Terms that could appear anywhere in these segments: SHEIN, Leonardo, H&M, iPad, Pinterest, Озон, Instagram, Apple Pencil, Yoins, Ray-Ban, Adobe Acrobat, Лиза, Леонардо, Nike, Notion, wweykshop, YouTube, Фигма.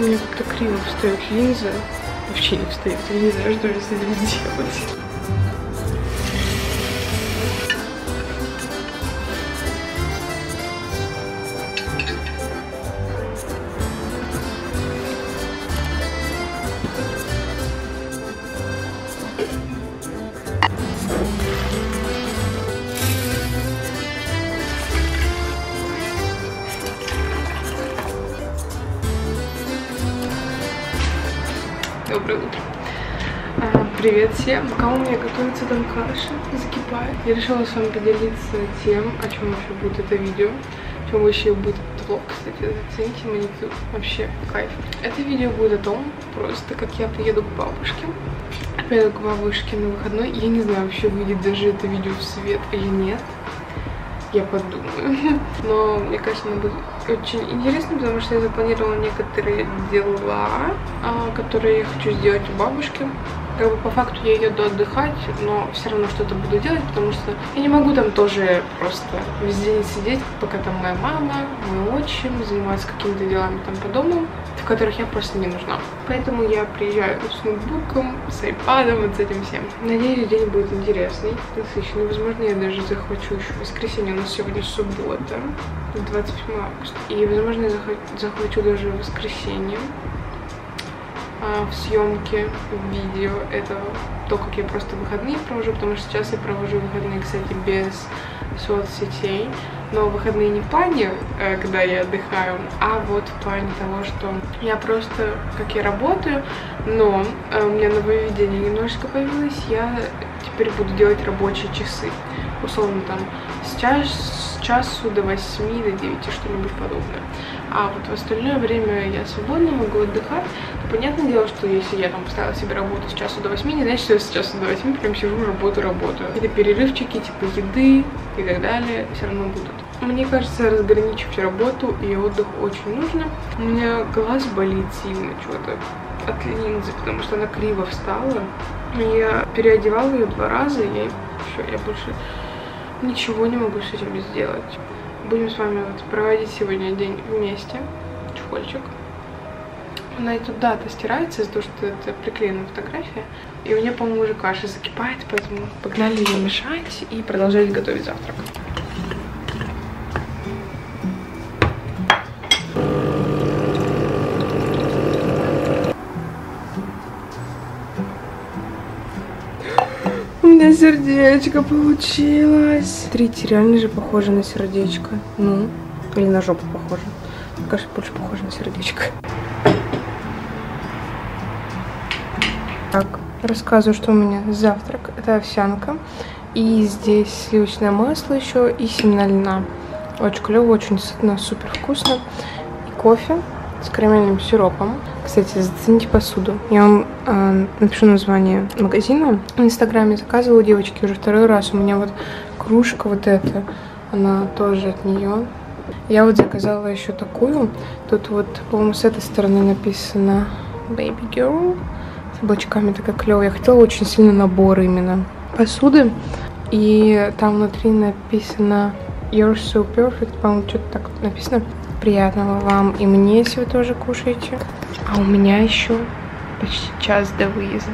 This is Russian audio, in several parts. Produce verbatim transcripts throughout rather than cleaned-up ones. Мне как-то криво встает Лиза. Вообще не встает Лиза, что же с этим делать? Привет всем! Пока у меня готовится там каша, закипает. Я решила с вами поделиться тем, о чем вообще будет это видео, о чем вообще будет этот влог, кстати, зацените маникюр. Вообще кайф. Это видео будет о том, просто как я приеду к бабушке. Я приеду к бабушке на выходной. Я не знаю, вообще выйдет даже это видео в свет или нет. Я подумаю. Но мне кажется, оно будет очень интересно, потому что я запланировала некоторые дела, которые я хочу сделать у бабушки. Как бы по факту я еду отдыхать, но все равно что-то буду делать, потому что я не могу там тоже просто весь день сидеть, пока там моя мама, мой отчим занимаются какими-то делами там по дому, в которых я просто не нужна. Поэтому я приезжаю с ноутбуком, с айпадом, вот с этим всем. Надеюсь, день будет интересный, насыщенный. Возможно, я даже захочу еще в воскресенье, у нас сегодня суббота, двадцать восьмое августа. И, возможно, я захочу даже в воскресенье. В съемке видео этого, то, как я просто выходные провожу, потому что сейчас я провожу выходные, кстати, без соцсетей, но выходные не в плане, когда я отдыхаю, а вот в плане того, что я просто, как я работаю, но у меня нововведение немножечко появилось, я теперь буду делать рабочие часы, условно там сейчас с часу до восьми, до девяти, что-нибудь подобное. А вот в остальное время я свободна, могу отдыхать. Но понятное дело, что если я там поставила себе работу с часу до восьми, не значит, что я с часу до восьми прям сижу, работу, работаю. Или перерывчики типа еды и так далее все равно будут. Мне кажется, разграничивать работу и отдых очень нужно. У меня глаз болит сильно что-то от линзы, потому что она криво встала. Я переодевала ее два раза, и все, я больше ничего не могу с этим сделать. Будем с вами вот проводить сегодня день вместе. Чехольчик. Она и туда-то стирается, из-за того, что это приклеена фотография. И у меня, по-моему, уже каша закипает, поэтому погнали ее мешать и продолжать готовить завтрак. Сердечко получилось. Смотрите, реально же похоже на сердечко. Ну, или на жопу похоже. Мне кажется, больше похоже на сердечко. Так, рассказываю, что у меня завтрак. Это овсянка. И здесь сливочное масло еще и семена льна. Очень клево, очень сытно, супер вкусно. И кофе с карамельным сиропом. Кстати, зацените посуду. Я вам э, напишу название магазина. В инстаграме заказывала у девочки уже второй раз. У меня вот кружка вот эта, она тоже от нее. Я вот заказала еще такую. Тут вот, по-моему, с этой стороны написано Baby Girl. С облачками такая клевая. Я хотела очень сильно набор именно посуды. И там внутри написано You're so perfect. По-моему, что-то так написано. Приятного вам и мне, если вы тоже кушаете. А у меня еще почти час до выезда.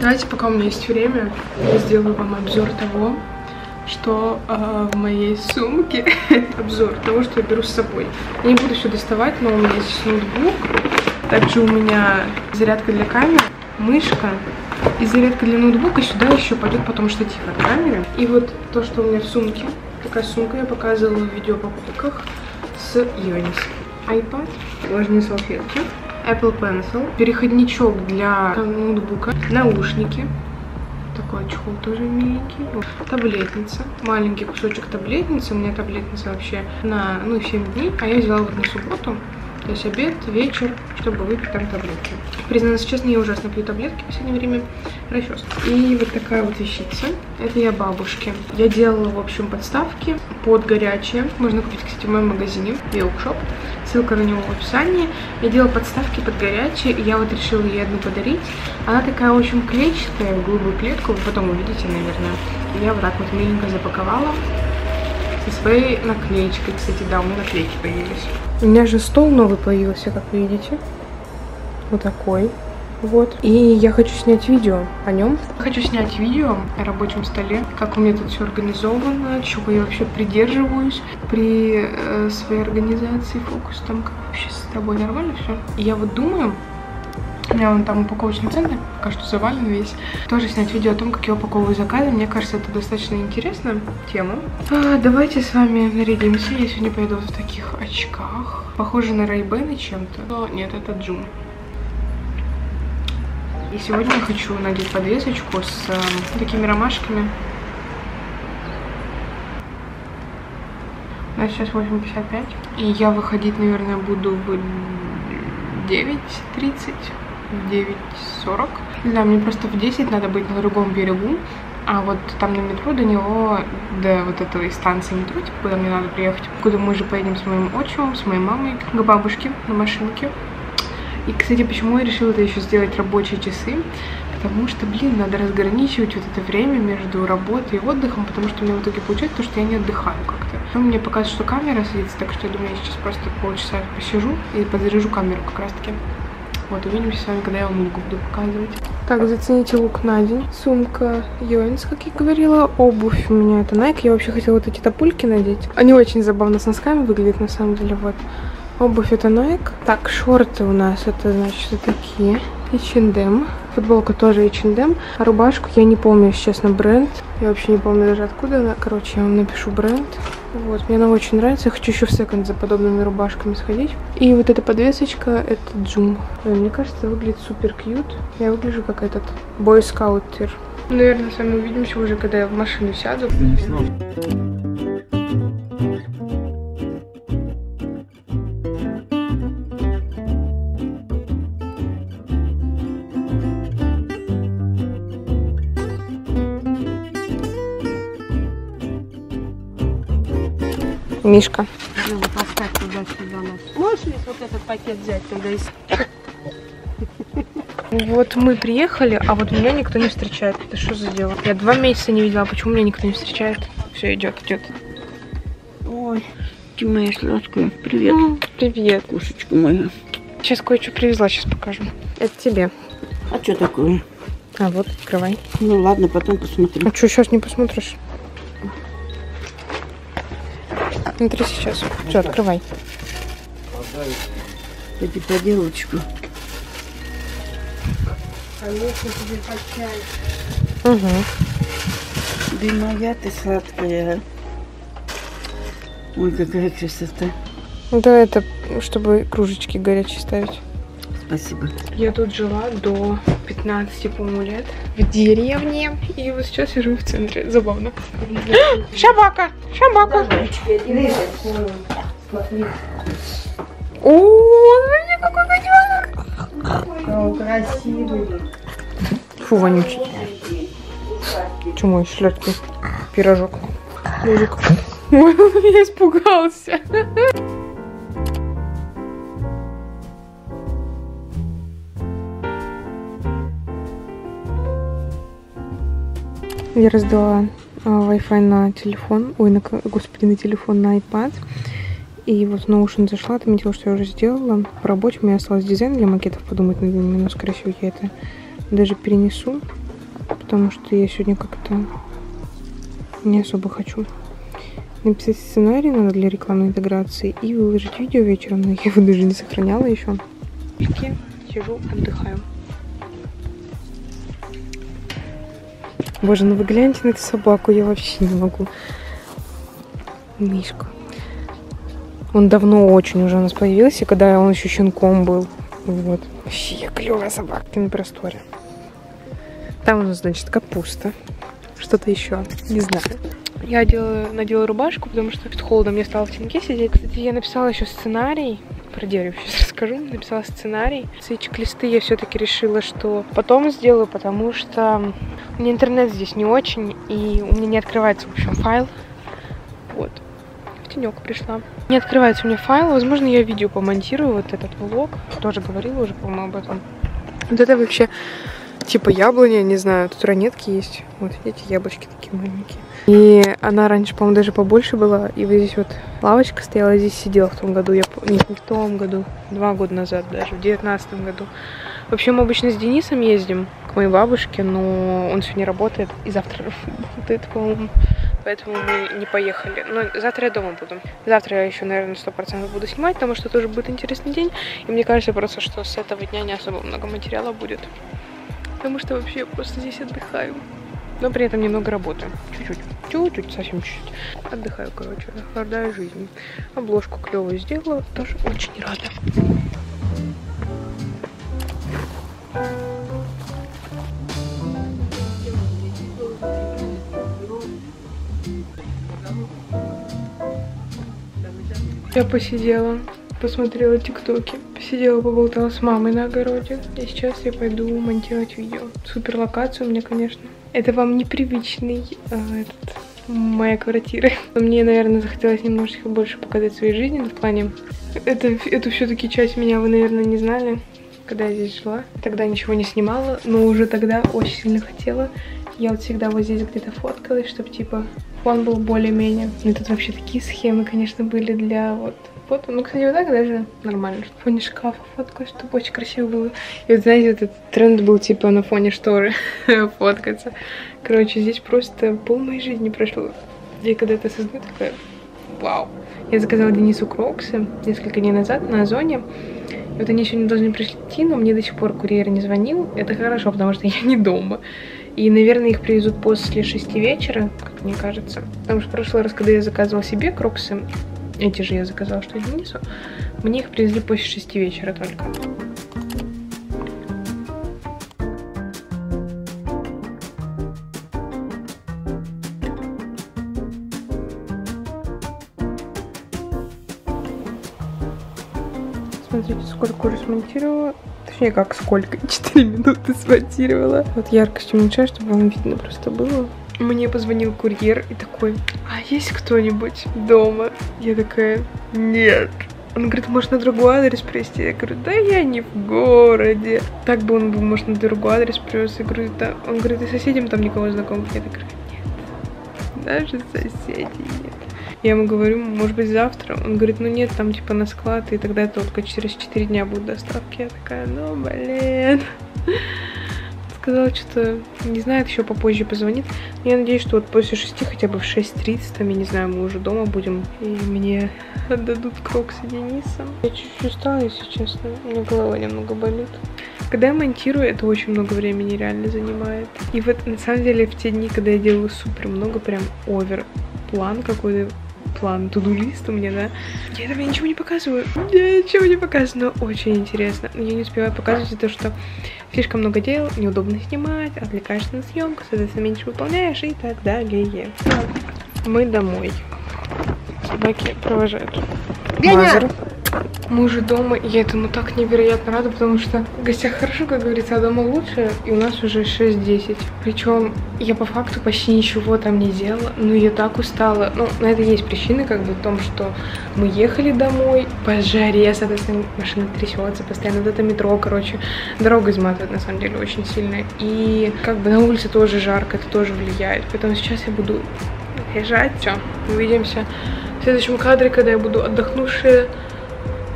Давайте, пока у меня есть время, я сделаю вам обзор того, что э, в моей сумке. Обзор того, что я беру с собой. Я не буду все доставать, но у меня есть ноутбук. Также у меня зарядка для камеры, мышка. И зарядка для ноутбука сюда еще пойдет потом штатив от камеры. И вот то, что у меня в сумке. Такая сумка, я показывала в видео о покупках с Yoins. iPad, влажные салфетки, Apple Pencil, переходничок для ноутбука, наушники, такой чехол тоже миленький, таблетница, маленький кусочек таблетницы, у меня таблетница вообще на ну, семь дней, а я взяла вот на субботу, то есть обед, вечер, чтобы выпить там таблетки. Признаюсь, честно, я ужасно пью таблетки в последнее время. Расчес. И вот такая вот вещица. Это я бабушке. Я делала, в общем, подставки под горячее. Можно купить, кстати, в моем магазине wweykshop. Ссылка на него в описании. Я делала подставки под горячее, и я вот решила ей одну подарить. Она такая очень клетчатая, в голубую клетку. Вы потом увидите, наверное. Я вот так вот миленько запаковала. и своей наклеечкой. Кстати, да, у меня наклейки появились. У меня же стол новый появился, как видите. Вот такой. Вот. И я хочу снять видео о нем. Хочу снять видео о рабочем столе, как у меня тут все организовано, чего я вообще придерживаюсь при э, своей организации, фокус там, как вообще с тобой нормально все. Я вот думаю, у меня вон там упаковочный центр, пока что завален весь, тоже снять видео о том, как я упаковываю заказы. Мне кажется, это достаточно интересная тема. А, давайте с вами нарядимся. Я сегодня пойду в таких очках. Похоже на Ray-Ban чем-то. Но нет, это Джун. И сегодня я хочу надеть подвесочку с э, такими ромашками. У нас сейчас восемь пятьдесят пять. И я выходить, наверное, буду в девять тридцать, в девять сорок. Да, мне просто в десять надо быть на другом берегу. А вот там на метро до него, до вот этой станции метро, типа, куда мне надо приехать. Куда мы же поедем с моим отчимом, с моей мамой, к бабушке на машинке. И, кстати, почему я решила это еще сделать рабочие часы? Потому что, блин, надо разграничивать вот это время между работой и отдыхом, потому что у меня в итоге получается то, что я не отдыхаю как-то. Но мне показывает, что камера садится, так что я думаю, я сейчас просто полчаса посижу и подзаряжу камеру как раз-таки. Вот, увидимся с вами, когда я вам лук буду показывать. Так, зацените лук на день. Сумка Yoins, как я говорила. Обувь у меня это Nike. Я вообще хотела вот эти топульки надеть. Они очень забавно с носками выглядят, на самом деле, вот. Обувь это Nike. Так, шорты у нас это, значит, вот такие. эйч энд эм. Футболка тоже эйч энд эм. А рубашку я не помню, если честно, бренд. Я вообще не помню даже откуда она. Короче, я вам напишу бренд. Вот, мне она очень нравится. Я хочу еще в секонд за подобными рубашками сходить. И вот эта подвесочка, это Джум. Мне кажется, выглядит супер кьют. Я выгляжу как этот бойскаутер. Наверное, с вами увидимся уже, когда я в машину сяду. Мишка. Можно вот этот пакет взять тогда и... Вот мы приехали, а вот меня никто не встречает. Это что за дело? Я два месяца не видела, почему меня никто не встречает? Все, идет, идет. Ой, ты моя сладкая. Привет. О, привет. Кошечка моя. Сейчас кое-что привезла, сейчас покажу. Это тебе. А что такое? А вот, открывай. Ну ладно, потом посмотрим. А что, сейчас не посмотришь? Смотри сейчас. Все, открывай. Эти поделочку. Конечно, тебе под чай. Угу. Ты моя, ты сладкая. Ой, какая красота. Да, это чтобы кружечки горячие ставить. Спасибо. Я тут жила до пятнадцати, по-моему, лет в деревне. И вот сейчас я живу в центре. Забавно. Шабака! Шабака! О, смотри, какой котенок! Красивый. Фу, вонючий. Чему еще шлётки? Пирожок. Пирожок. Я испугался. Я раздала Wi-Fi на телефон, ой, на, господи, на телефон, на iPad. И вот в Notion зашла, отметила, что я уже сделала. По работе у меня осталось дизайн для макетов, подумать над ним, но, скорее всего, я это даже перенесу, потому что я сегодня как-то не особо хочу. Написать сценарий надо для рекламной интеграции и выложить видео вечером, но я его даже не сохраняла еще. Сижу, отдыхаю. Боже, ну вы гляньте на эту собаку, я вообще не могу. Мишка. Он давно очень уже у нас появился, когда он еще щенком был. Вот. Вообще клевая собака на просторе. Там у нас, значит, капуста. Что-то еще. Не знаю. Я одела, надела рубашку, потому что под холодом мне стало в теньке сидеть. Кстати, я написала еще сценарий. Про дерево сейчас расскажу. Написала сценарий. Свои чек-листы я все-таки решила, что потом сделаю, потому что у меня интернет здесь не очень, и у меня не открывается, в общем, файл. Вот. В тенек пришла. Не открывается у меня файл. Возможно, я видео помонтирую, вот этот влог. Тоже говорила уже, по-моему, об этом. Вот это вообще типа яблоня, не знаю. Тут ранетки есть. Вот, видите, яблочки такие маленькие. И она раньше, по-моему, даже побольше была. И вот здесь вот лавочка стояла, здесь сидела в том году. Я не в том году, два года назад даже, в девятнадцатом году. Вообще мы обычно с Денисом ездим к моей бабушке, но он сегодня работает и завтра работает, по-моему. Поэтому мы не поехали. Но завтра я дома буду. Завтра я еще, наверное, сто процентов буду снимать, потому что тоже будет интересный день. И мне кажется просто, что с этого дня не особо много материала будет. Потому что вообще я просто здесь отдыхаю. Но при этом немного работаю. Чуть-чуть. Чуть-чуть, совсем чуть-чуть. Отдыхаю, короче. Наслаждаю жизнью. Обложку клевую сделала. Тоже очень рада. Я посидела, посмотрела тиктоки, посидела, поболтала с мамой на огороде. И сейчас я пойду монтировать видео. Супер локацию у меня, конечно. Это вам непривычный э, этот, моя квартира. Мне, наверное, захотелось немножечко больше показать своей жизни. В плане, это, это все-таки часть меня вы, наверное, не знали, когда я здесь жила. Тогда ничего не снимала, но уже тогда очень сильно хотела. Я вот всегда вот здесь где-то фоткалась, чтобы типа фон был более-менее. И тут вообще такие схемы, конечно, были для вот фото. Ну, кстати, вот так даже нормально. В фоне шкафа фоткалась, чтобы очень красиво было. И вот, знаете, вот этот тренд был типа на фоне шторы фоткаться. Короче, здесь просто пол моей жизни прошло. Я когда это осознаю, такая вау. Я заказала Денису кроксы несколько дней назад на Озоне. И вот они сегодня должны прийти, но мне до сих пор курьер не звонил. Это хорошо, потому что я не дома. И, наверное, их привезут после шести вечера, как мне кажется. Потому что в прошлый раз, когда я заказывала себе кроксы, эти же я заказала, что и Денису, мне их привезли после шести вечера только. Смотрите, сколько уже смонтировала. Точнее, как сколько? четыре минуты смонтировала. Вот яркость уменьшаю, чтобы вам видно просто было. Мне позвонил курьер и такой: а есть кто-нибудь дома? Я такая: нет. Он говорит: может, на другой адрес привезти? Я говорю: да я не в городе. Так бы он был, может, на другой адрес привез. Я говорю: да. Он говорит: и соседям там никого знакомых? Я такая: нет. Даже соседей нет. Я ему говорю: может быть, завтра? Он говорит: ну нет, там типа на склад, и тогда только через четыре дня будут доставки. Я такая: ну блин. Сказала, что не знает, еще попозже позвонит. Но я надеюсь, что вот после шести, хотя бы в шесть тридцать, там, я не знаю, мы уже дома будем, и мне отдадут кроксы Дениса. Я чуть-чуть устала, если честно. У меня голова немного болит. Когда я монтирую, это очень много времени реально занимает. И вот на самом деле в те дни, когда я делаю супер много, прям овер план какой-то, план, туду-лист у меня, да. Я там ничего не показываю. Я ничего не показываю, но очень интересно. Я не успеваю показывать из-за того, что слишком много дел, неудобно снимать, отвлекаешься на съемку, соответственно, меньше выполняешь и так далее. Мы домой. Собаки провожают. Мазер. Мы уже дома, и я этому так невероятно рада, потому что в гостях хорошо, как говорится, а дома лучше, и у нас уже шесть десять. Причем я по факту почти ничего там не делала, но я так устала. Ну, на это есть причины, как бы в том, что мы ехали домой по жаре, соответственно, машина трясется постоянно, вот это метро, короче, дорога изматывает, на самом деле, очень сильно. И как бы на улице тоже жарко, это тоже влияет, поэтому сейчас я буду лежать. Все, увидимся в следующем кадре, когда я буду отдохнувшая,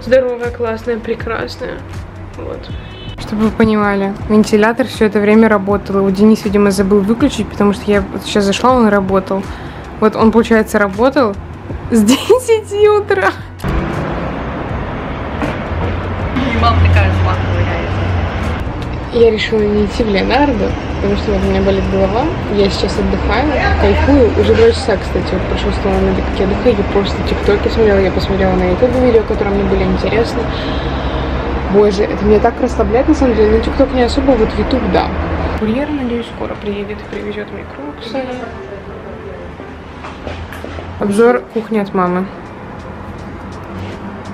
здоровая, классная, прекрасная. Вот. Чтобы вы понимали, вентилятор все это время работал. Его Денис, видимо, забыл выключить, потому что я сейчас зашла, он работал. Вот он, получается, работал с десяти утра. И мама такая зла ковыряется. Я решила не идти в Леонардо, потому что вот у меня болит голова. Я сейчас отдыхаю, кайфую. Уже два часа, кстати, вот прошло с того момента, как я отдыхаю. Я просто тиктоки смотрела, я посмотрела на ютубе видео, которые мне были интересны. Боже, это меня так расслабляет, на самом деле. На тикток не особо, вот в ютуб, да. Курьер, надеюсь, скоро приедет и привезет мне кроксы. Обзор кухни от мамы.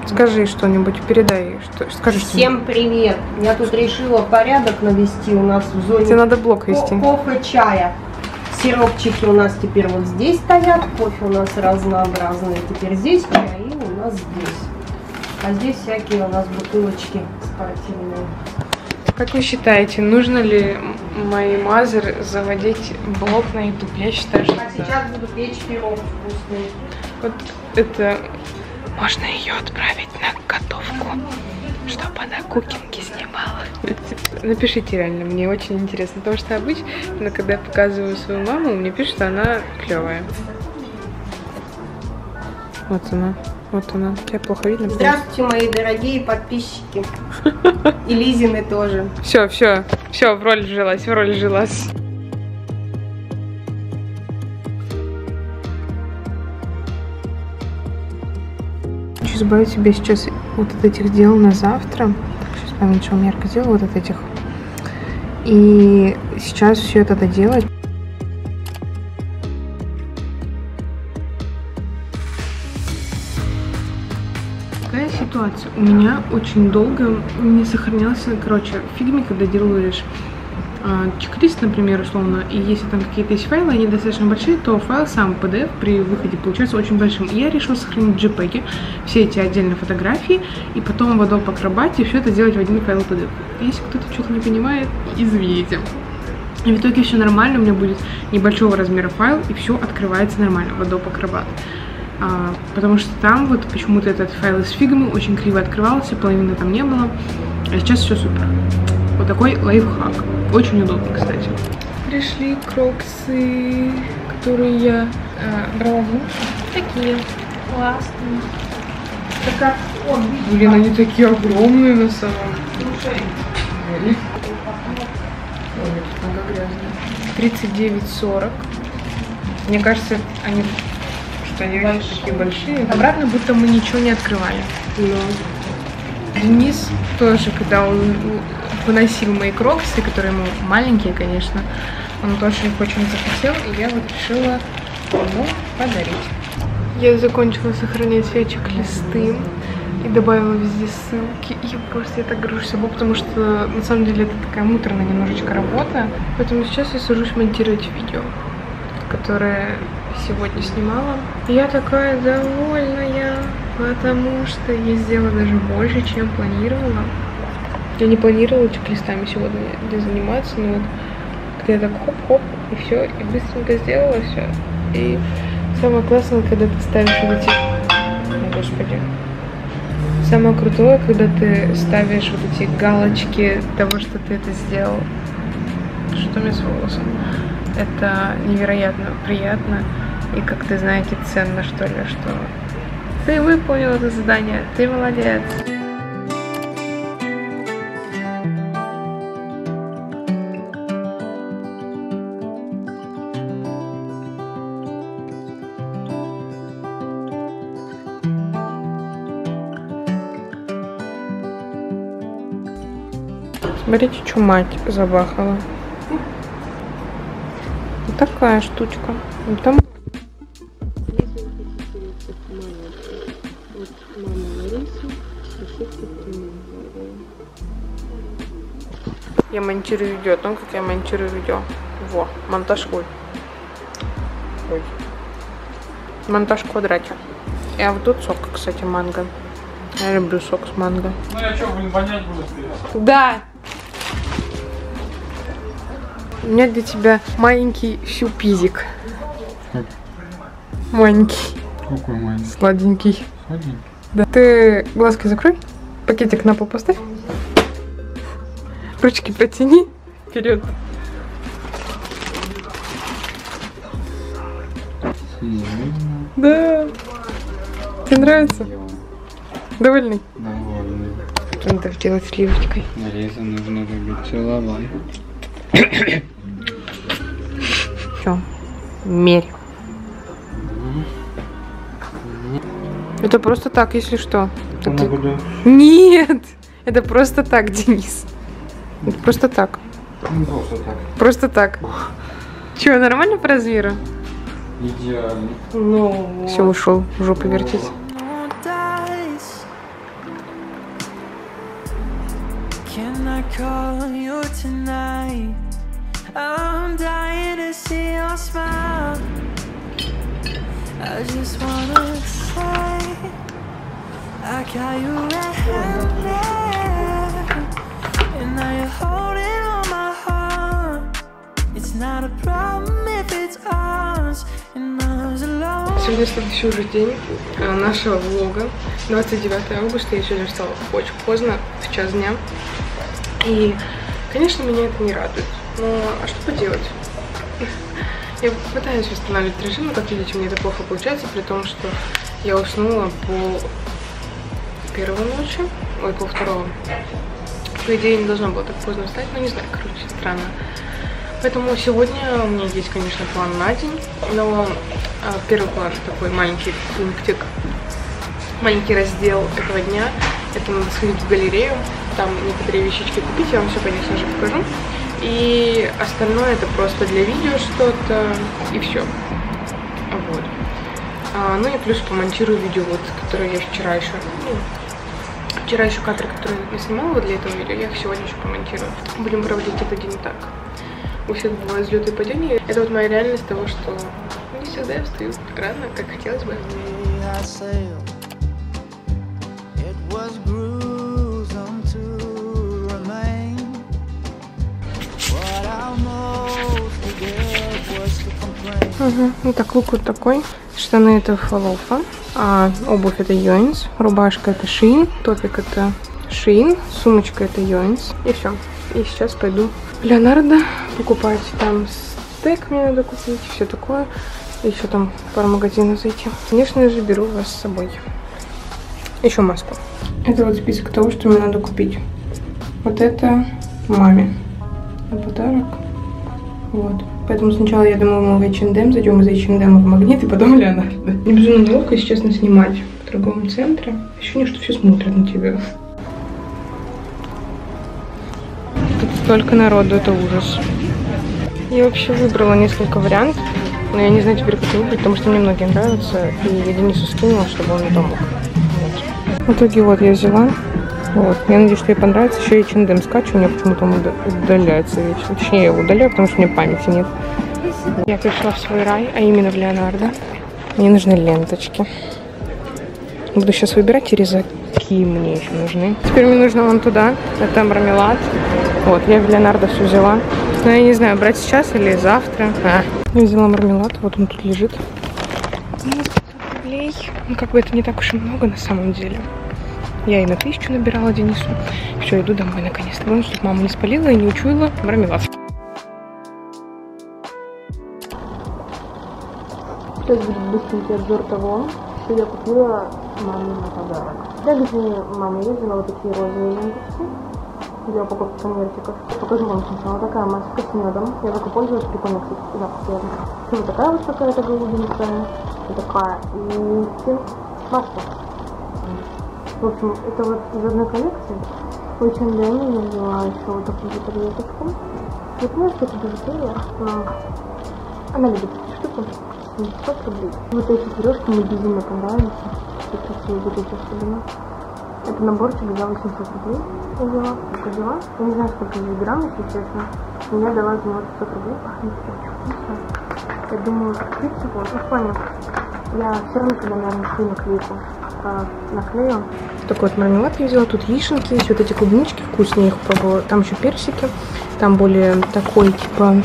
Скажи что-нибудь, передай, что, скажи. Всем привет! Я тут решила порядок навести у нас в зоне. Тебе надо блок вести. Кофе, чая. Сиропчики у нас теперь вот здесь стоят. Кофе у нас разнообразные. Теперь здесь чай и у нас здесь. А здесь всякие у нас бутылочки спортивные. Как вы считаете, нужно ли моей мазер заводить блог на YouTube? Я считаю, что а сейчас буду печь пирог вкусный. Вот это... Можно ее отправить на готовку, чтобы она кукинги снимала. Напишите реально, мне очень интересно. Потому что обычно, когда я показываю свою маму, мне пишут, что она клевая. Вот она. Вот она. Я плохо видно. Здравствуйте, мои дорогие подписчики. И Лизины тоже. Все, все, все, в роль жилась, в роль жилась. Хочу добавить себе сейчас вот от этих дел на завтра. Так, сейчас поменьше умерка сделала вот от этих. И сейчас все это доделать. У меня очень долго не сохранялся, короче, в Фигме, когда делаешь э, чек-лист, например, условно, и если там какие-то есть файлы, они достаточно большие, то файл сам пи ди эф при выходе получается очень большим. И я решила сохранить джепеги, все эти отдельные фотографии, и потом в Adobe Acrobat все это сделать в один файл пи ди эф. Если кто-то что-то не понимает, извините. И в итоге все нормально, у меня будет небольшого размера файл, и все открывается нормально в Adobe Acrobat. А, потому что там вот почему-то этот файл из Figma очень криво открывался, половины там не было, а сейчас все супер. Вот такой лайфхак. Очень удобно, кстати. Пришли кроксы, которые я а, брала в лучшем. Такие классные. Так как он, блин, они такие огромные на самом деле. тридцать девять сорок. Мне кажется, они... Они такие большие. Обратно, будто мы ничего не открывали. Но Денис тоже, когда он выносил мои кроксы, которые ему маленькие, конечно, он тоже их очень захотел, и я вот решила ему подарить. Я закончила сохранять все чек-листы и добавила везде ссылки. И просто я так грушу собой, потому что на самом деле это такая муторная немножечко работа. Поэтому сейчас я сажусь монтировать видео, которое сегодня снимала. Я такая довольная, потому что я сделала даже больше, чем планировала. Я не планировала чек-листами сегодня заниматься, но вот когда я так хоп-хоп, и все, и быстренько сделала все. И самое классное, когда ты ставишь вот эти... О, господи. Самое крутое, когда ты ставишь вот эти галочки того, что ты это сделал. Что у меня с волосом? Это невероятно приятно и, как ты знаете, ценно, что ли, что ты выполнил это задание, ты молодец. Смотрите, что мать забахала. Такая штучка. Там... Я монтирую видео о том, как я монтирую видео. Во, монтаж хуй. Ой. Монтаж квадрате. Я вот тут сок, кстати, манго. Я люблю сок с манго. Ну я что, блин, вонять буду? Да! У меня для тебя маленький щупизик. Как? Маленький. Какой маленький? Сладенький. Сладенький? Да. Ты глазки закрой, пакетик на пол поставь. Ручки потяни вперед. Серьезно? Да. Тебе нравится? Довольный? Довольный. Надо делать сливочкой. Лиза, нужно любить целовать. Все, мерь. Это просто так, если что. Это... Нет, это просто так, Денис. Это просто так. Просто так. Просто так. Че, нормально по размеру? Идеально. Ну, все, ушел, в жопу вертеть. Сегодня следующий уже день нашего влога, двадцать девятое августа, я сегодня встала очень поздно, в час дня, и, конечно, меня это не радует, но а что поделать? Я пытаюсь восстанавливать режим, но, как видите, мне это плохо получается, при том, что я уснула по первой ночи, ой, по второго. По идее, не должно было так поздно встать, но не знаю, короче, странно. Поэтому сегодня у меня есть, конечно, план на день, но а, первый план, такой маленький пунктик, маленький раздел этого дня, это надо сходить в галерею, там некоторые вещички купить, я вам все, конечно же, покажу. И остальное это просто для видео что-то, и все. Вот. А, ну и плюс помонтирую видео, вот, которое я вчера еще... Ну, вчера еще кадры, которые я снимала для этого видео, я их сегодня еще помонтирую. Будем проводить этот день так. У всех бывают взлеты и падения. Это вот моя реальность того, что не всегда я встаю рано, как хотелось бы. Угу. Ну так, лук вот такой. Штаны это Фалофа, а обувь это Yoins, рубашка это SHEIN, топик это SHEIN, сумочка это Yoins. И все. И сейчас пойду в Леонардо покупать, там стейк мне надо купить, все такое. Еще там пару магазинов зайти. Конечно же, беру вас с собой. Еще маску. Это вот список того, что мне надо купить. Вот это маме на подарок. Вот. Поэтому сначала я думала, мы в эйч энд эм зайдем, из эйч энд эм в Магнит, и потом в Леонардо. Не безумно неловко, если честно, снимать в торговом центре. Ощущение, что все смотрят на тебя. Только народу, это ужас. Я вообще выбрала несколько вариантов, но я не знаю теперь, как выбрать, потому что мне многие нравятся, и я Денису скинула, чтобы он помог. Вот. В итоге вот я взяла. Вот. Я надеюсь, что ей понравится. Еще и эйч энд эм скачу, у меня почему-то он удаляется вечно. Точнее, я его удаляю, потому что у меня памяти нет. Я пришла в свой рай, а именно в Леонардо. Мне нужны ленточки. Буду сейчас выбирать, и резаки мне еще нужны. Теперь мне нужно вон туда, это мармелад. Вот, я в Леонардо все взяла. Но я не знаю, брать сейчас или завтра. А. Я взяла мармелад, вот он тут лежит. пятьсот рублей. Ну, как бы это не так уж и много на самом деле. Я и на тысячу набирала Денису. Все, иду домой наконец-то. Главное, чтобы мама не спалила и не учуяла мармелад. Сейчас будет быстренький обзор того, что я купила маме на подарок. Я где маме ездила вот такие розовые ленточки. Для упаковки конвертиков. Покажу вам сначала. Такая маска с медом. Я только пользуюсь, прикольно, кстати, запах верно. Вот такая вот какая-то голубенькая. Вот такая. И маска. В общем, это вот из одной коллекции. Очень давно я взяла еще вот такую таблеточку. Вот маска это бижутерия. Она любит эти штуки. пятьсот рублей. Вот эти сережки мне безумно понравились. Такие вот эти особенно. Это наборчик за восемьсот рублей я взяла, только взяла. Я не знаю, сколько я грамм, если честно. Меня дала за него пятьсот рублей. Я думаю, в принципе, вот, ну, понял. Я все равно, когда, наверное, шью наклейку, а, наклею. Такой вот мармелад я взяла, тут вишенки есть, вот эти клубнички вкуснее, я их пробовала. Там еще персики, там более такой, типа,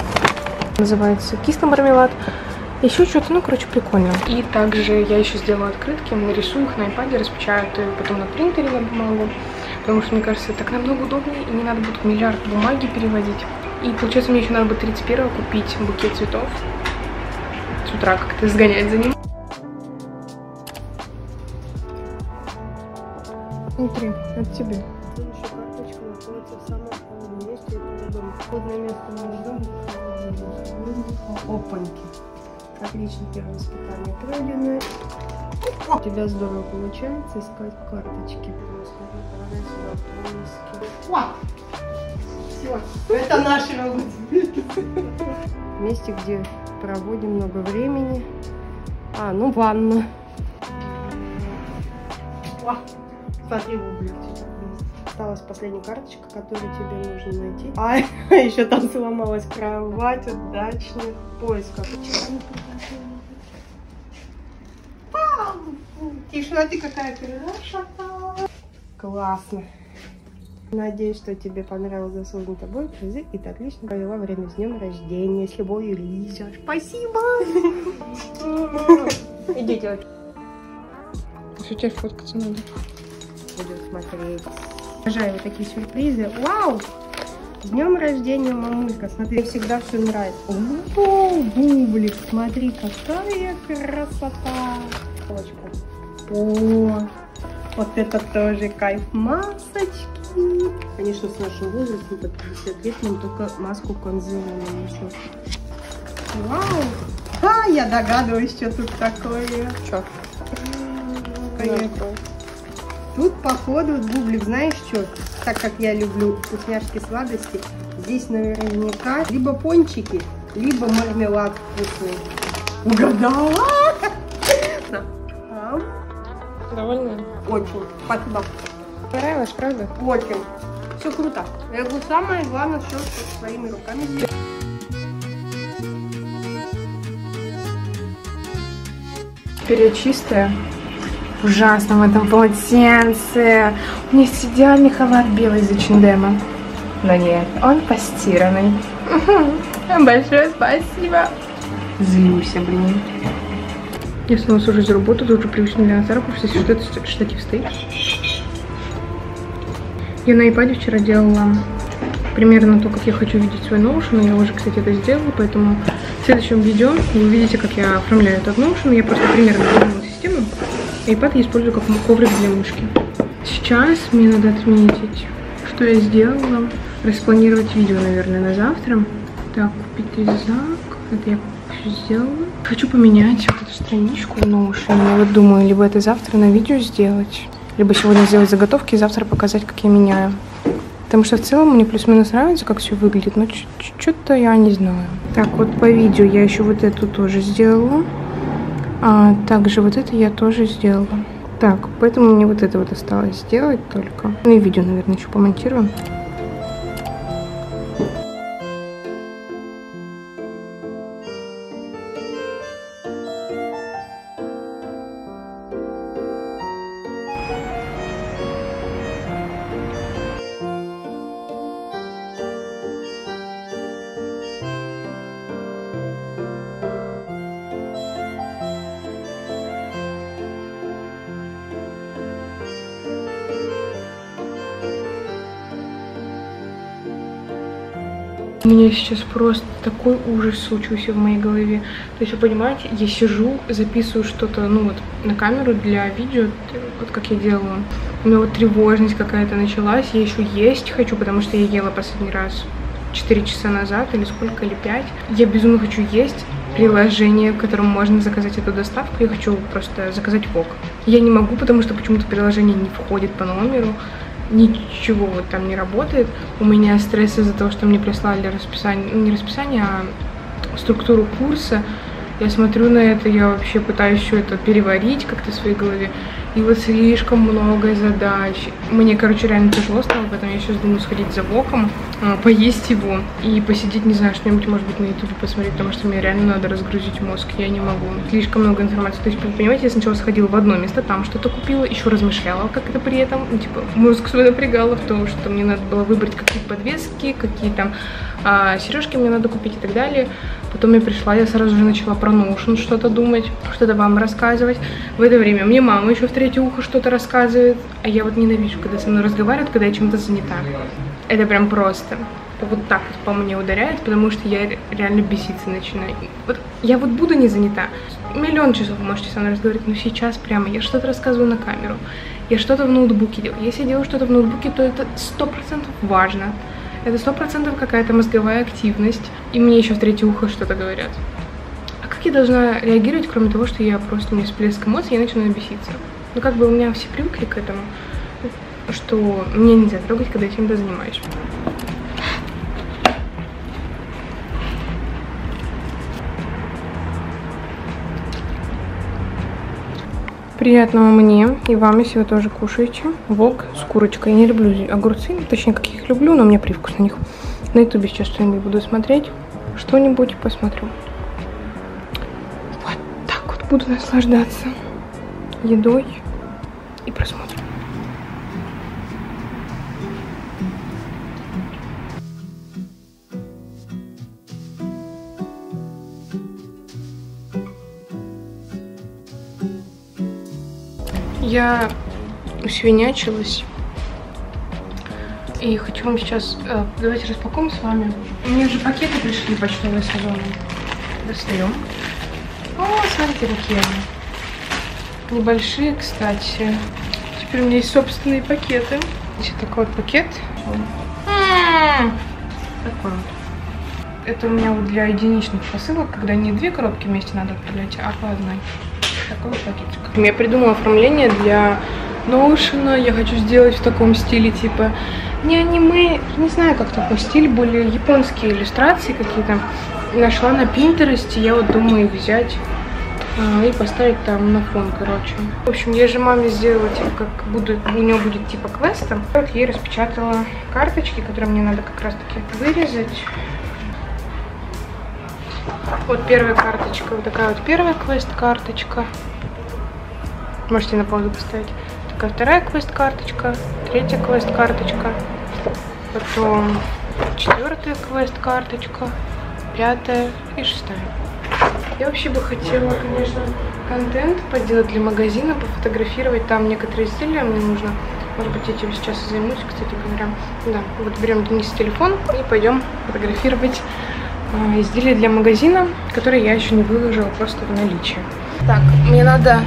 называется кислый мармелад. Еще что-то, ну, короче, прикольно. И также я еще сделала открытки, нарисую их на iPad, распечатаю, потом на принтере я бумагу, потому что, мне кажется, так намного удобнее, и не надо будет миллиард бумаги переводить. И, получается, мне еще надо бы тридцать первого купить букет цветов, с утра как-то сгонять за ним. Смотри, от тебя. Тут еще карточка находится в самом холодном месте, это дома. Холодное место между домом, опаньки. Отлично, первое испытание пройдено. У тебя здорово получается искать карточки. Все, это наши работы. Месте, где проводим много времени. А, ну ванна. Смотри, рубль. Осталась последняя карточка, которую тебе нужно найти. А еще там сломалась кровать от дачных поисков. Тишина, ты какая перешла. Классно. Надеюсь, что тебе понравилось заслуженный тобой призы и ты отлично провела время. С днем рождения. С любовью, Лиза. Спасибо! Идите. Сейчас фоткаться надо. Будем смотреть. Обожаю вот такие сюрпризы. Вау! С днем рождения, мамулька. Смотри, мне всегда все нравится. О, бублик. Смотри, какая красота. О, вот это тоже кайф. Масочки. Конечно, с нашим возрастом под пятьдесят лет нам только маску конзилера нанесем. Вау! А, я догадываюсь, что тут такое. Что? Тут, походу, бублик, знаешь что? Так как я люблю вкусняшки, сладости, здесь наверняка либо пончики, либо мармелад вкусный. Угадала! А? Довольно? Очень. Спасибо. Понравилось, правда? Очень. Все круто. Я говорю, самое главное, все своими руками сделать. Вперед чистая. Ужасно в этом полотенце. У меня есть идеальный халат белый из эйч энд эм. Но нет, он постиранный. Большое спасибо. Злюсь, блин. Я снова сужусь за работу, тут уже привычный Леонард, потому что здесь что-то штатив стоит. Я на iPad вчера делала примерно то, как я хочу видеть свой Notion. Я уже, кстати, это сделала, поэтому в следующем видео вы увидите, как я оформляю этот Notion. Я просто примерно придумала систему. iPad я использую как коврик для мышки. Сейчас мне надо отметить, что я сделала. Распланировать видео, наверное, на завтра. Так, купить резак. Это я сделала. Хочу поменять вот эту страничку в Notion. Я вот думаю, либо это завтра на видео сделать, либо сегодня сделать заготовки и завтра показать, как я меняю. Потому что в целом мне плюс-минус нравится, как все выглядит, но что-то я не знаю. Так, вот по видео я еще вот эту тоже сделала. А также вот это я тоже сделала. Так, поэтому мне вот это вот осталось сделать только. Ну и видео, наверное, еще помонтирую. У меня сейчас просто такой ужас случился в моей голове. То есть, вы понимаете, я сижу, записываю что-то, ну вот, на камеру для видео, вот как я делала. У меня вот тревожность какая-то началась. Я еще есть хочу, потому что я ела последний раз четыре часа назад, или сколько, или пять. Я безумно хочу есть приложение, в котором можно заказать эту доставку. Я хочу просто заказать вок. Я не могу, потому что почему-то приложение не входит по номеру. Ничего вот там не работает. У меня стресс из-за того, что мне прислали расписание, не расписание, а структуру курса. Я смотрю на это, я вообще пытаюсь все это переварить как-то в своей голове. И вот слишком много задач. Мне, короче, реально тяжело стало, поэтому я сейчас думаю сходить за воком, поесть его и посидеть, не знаю, что-нибудь, может быть, на YouTube посмотреть, потому что мне реально надо разгрузить мозг, я не могу. Слишком много информации. То есть, понимаете, я сначала сходила в одно место, там что-то купила, еще размышляла, как это при этом. Типа, мозг свой напрягала в том, что мне надо было выбрать какие-то подвески, какие там а, сережки мне надо купить и так далее. Потом я пришла, я сразу же начала про Notion что-то думать, что-то вам рассказывать. В это время мне мама еще в третье ухо что-то рассказывает, а я вот ненавижу, когда со мной разговаривают, когда я чем-то занята. Это прям просто. Вот так вот по мне ударяет, потому что я реально беситься начинаю. Вот я вот буду не занята. Миллион часов можете со мной разговаривать, но сейчас прямо я что-то рассказываю на камеру, я что-то в ноутбуке делаю. Если я делаю что-то в ноутбуке, то это сто процентов важно. Это сто процентов какая-то мозговая активность. И мне еще в третье ухо что-то говорят. А как я должна реагировать, кроме того, что я просто, у меня всплеск эмоций, я начинаю беситься. Ну как бы у меня все привыкли к этому, что мне нельзя трогать, когда я чем-то занимаюсь. Приятного мне и вам, если вы тоже кушаете. Вок с курочкой. Я не люблю огурцы, точнее, как их люблю, но у меня привкус на них. На ютубе сейчас что-нибудь буду смотреть. Что-нибудь посмотрю. Вот так вот буду наслаждаться едой и просмотром. Я усвинячилась. И хочу вам сейчас... Э, давайте распакуем с вами. Мне уже пакеты пришли почтовые сезоны. Достаем. О, смотрите, какие они. Небольшие, кстати. Теперь у меня есть собственные пакеты. Здесь такой вот пакет. Такой вот. Это у меня вот для единичных посылок, когда не две коробки вместе надо отправлять, а по одной. Такой вот пакетик. Я придумала оформление для Notion. Я хочу сделать в таком стиле, типа, не аниме, не знаю, как такой стиль, более японские иллюстрации какие-то. Нашла на Pinterest, я вот думаю их взять а, и поставить там на фон, короче. В общем, я же маме сделала, типа, как буду, у нее будет типа квеста. Вот я ей распечатала карточки, которые мне надо как раз-таки вырезать. Вот первая карточка, вот такая вот первая квест-карточка. Можете на паузу поставить. Такая вторая квест-карточка, третья квест-карточка, потом четвертая квест-карточка, пятая и шестая. Я вообще бы хотела, конечно, контент поделать для магазина, пофотографировать там некоторые изделия. Мне нужно, может быть, этим сейчас и займусь, кстати говоря. Да, вот берем Денис телефон и пойдем фотографировать изделия для магазина, которые я еще не выложила, просто в наличии. Так, мне надо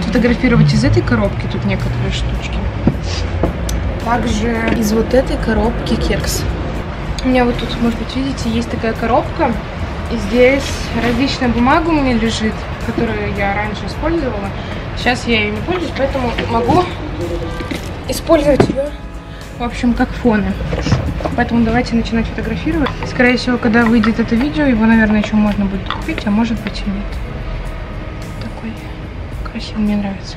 отфотографировать из этой коробки тут некоторые штучки. Также из вот этой коробки кекс. У меня вот тут, может быть, видите, есть такая коробка. И здесь различная бумага у меня лежит, которую я раньше использовала. Сейчас я ее не пользуюсь, поэтому могу использовать ее, в общем, как фоны. Поэтому давайте начинать фотографировать. Скорее всего, когда выйдет это видео, его, наверное, еще можно будет купить, а может быть и нет. Такой красивый, мне нравится.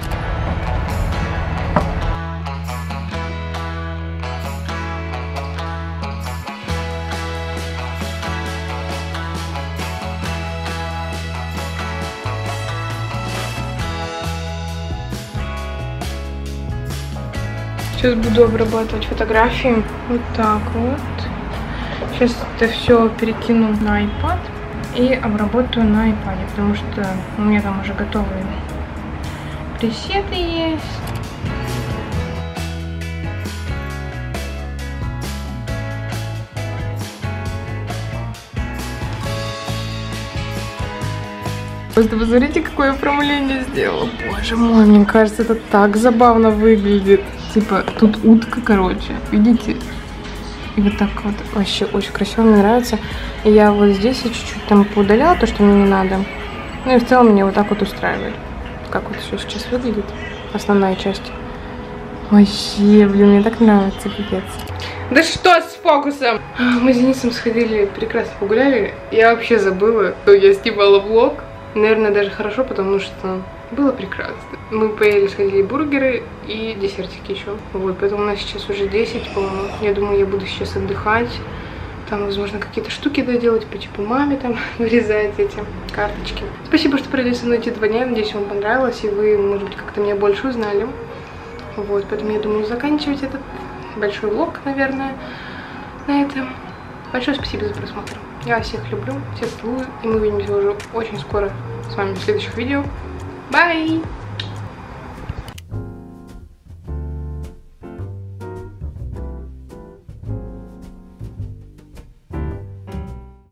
Сейчас буду обрабатывать фотографии. Вот так вот. Сейчас это все перекину на iPad и обработаю на iPad, потому что у меня там уже готовые пресеты есть. Просто посмотрите, какое оформление сделала. Боже мой, мне кажется, это так забавно выглядит. Типа, тут утка, короче, видите? И вот так вот. Вообще очень красиво, мне нравится. И я вот здесь чуть-чуть там поудаляла то, что мне не надо. Ну и в целом меня вот так вот устраивает. Как вот все сейчас выглядит, основная часть. Вообще, блин, мне так нравится, пипец. Да что с фокусом? Мы с Денисом сходили, прекрасно погуляли. Я вообще забыла, что я снимала влог. Наверное, даже хорошо, потому что... было прекрасно. Мы поели, сходили бургеры и десертики еще. Вот, поэтому у нас сейчас уже десять, по-моему. Я думаю, я буду сейчас отдыхать. Там, возможно, какие-то штуки доделать, по типу маме там вырезать эти карточки. Спасибо, что провели со мной эти два дня. Надеюсь, вам понравилось, и вы, может быть, как-то меня больше узнали. Вот, поэтому я думаю заканчивать этот большой влог, наверное, на этом. Большое спасибо за просмотр. Я всех люблю, всех целую, и мы увидимся уже очень скоро с вами в следующих видео. Bye!